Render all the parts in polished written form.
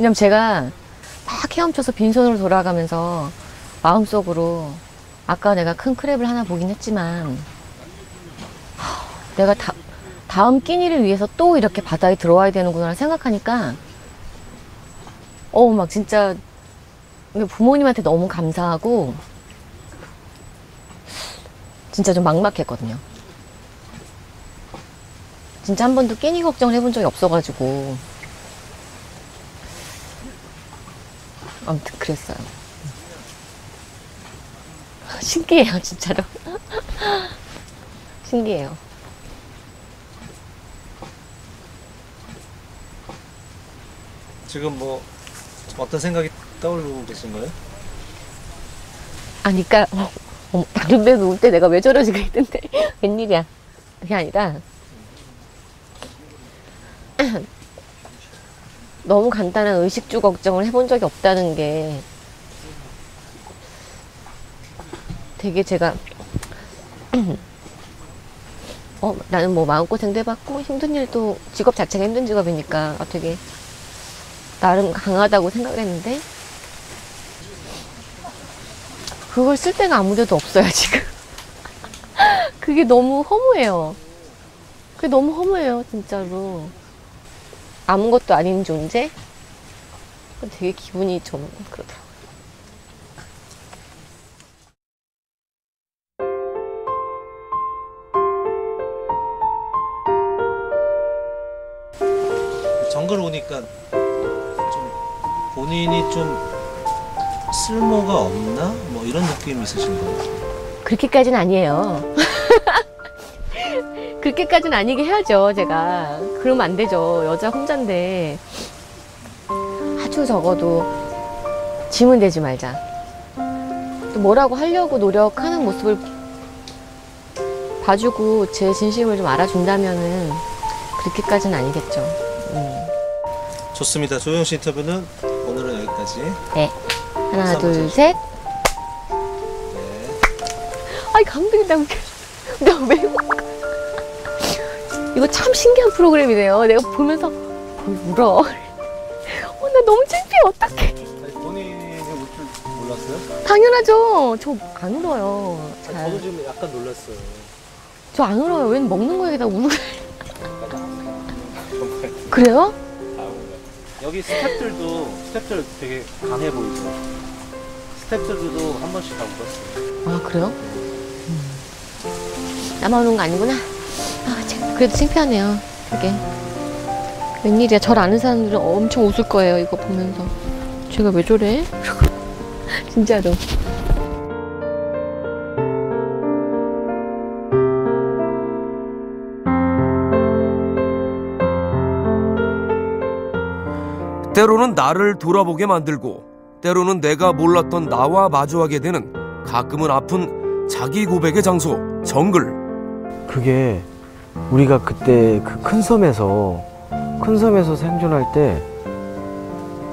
왜냐면 제가 막 헤엄쳐서 빈손으로 돌아가면서 마음속으로 아까 내가 큰 크랩을 하나 보긴 했지만 내가 다음 끼니를 위해서 또 이렇게 바다에 들어와야 되는구나 생각하니까 막 진짜 부모님한테 너무 감사하고 진짜 좀 막막했거든요. 진짜 한 번도 끼니 걱정을 해본 적이 없어가지고 아무튼 그랬어요. 신기해요, 진짜로. 신기해요. 지금 뭐 어떤 생각이 떠오르고 계신 거예요? 아니, 그러니까 다른 배 누울 때 내가 왜 저러지 그랬는데 웬일이야. 그게 아니라 너무 간단한 의식주 걱정을 해본 적이 없다는 게 되게 제가 나는 뭐 마음고생도 해봤고 힘든 일도 직업 자체가 힘든 직업이니까 되게 나름 강하다고 생각했는데 그걸 쓸 데가 아무데도 없어요 지금. 그게 너무 허무해요. 그게 너무 허무해요 진짜로. 아무것도 아닌 존재? 되게 기분이 좀 그렇더라고요. 정글 오니까 좀 본인이 좀 쓸모가 없나? 뭐 이런 느낌이 있으신 거예요? 그렇게까지는 아니에요. 그렇게까지는 아니게 해야죠, 제가. 그러면 안 되죠. 여자 혼잔데. 아주 적어도 짐은 되지 말자. 또 뭐라고 하려고 노력하는 모습을 봐주고 제 진심을 좀 알아준다면은 그렇게까지는 아니겠죠. 좋습니다. 조영 씨 인터뷰는 오늘은 여기까지. 네. 하나, 둘, 셋. 네. 아이, 감동이다. 나 왜. 이거 참 신기한 프로그램이네요. 내가 보면서 울어. 나 너무 창피해. 어떡해. 아니, 본인이 울 줄 몰랐어요? 당연하죠. 저 안 울어요. 아니, 저도 지금 약간 놀랐어요. 저 안 울어요. 웬 먹는 거에 다 울고. 그래요? 여기 스태프들 되게 강해 보이죠? 스태프들도 한 번씩 다 울었어요. 아, 그래요? 나만 우는 거 아니구나. 그래도 창피하네요. 그게 웬일이야. 저를 아는 사람들은 엄청 웃을 거예요. 이거 보면서 제가 왜 저래? 진짜로. 때로는 나를 돌아보게 만들고 때로는 내가 몰랐던 나와 마주하게 되는 가끔은 아픈 자기 고백의 장소 정글. 그게 우리가 그때 그 큰 섬에서 생존할 때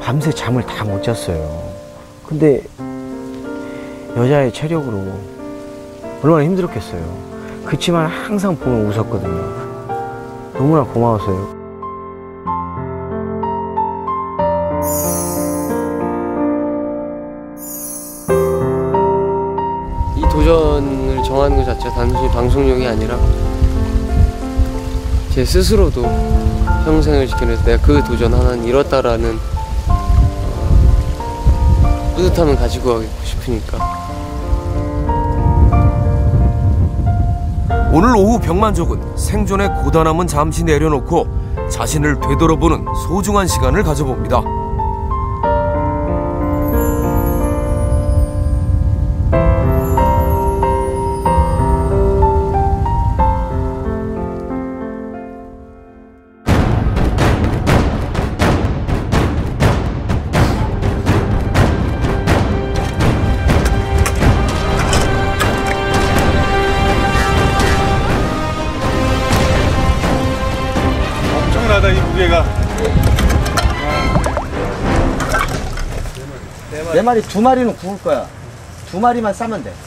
밤새 잠을 다 못 잤어요. 근데 여자의 체력으로 얼마나 힘들었겠어요. 그치만 항상 보면 웃었거든요. 너무나 고마웠어요. 이 도전을 정하는 것 자체가 단순히 방송용이 아니라 제 스스로도 평생을 지켜내서 내가 그 도전 하나는 이뤘다라는 뿌듯함을 가지고 가고 싶으니까. 오늘 오후 병만족은 생존의 고단함은 잠시 내려놓고 자신을 되돌아보는 소중한 시간을 가져봅니다. 이 무게가 네 마리, 두 마리는 구울 거야. 두 마리만 싸면 돼.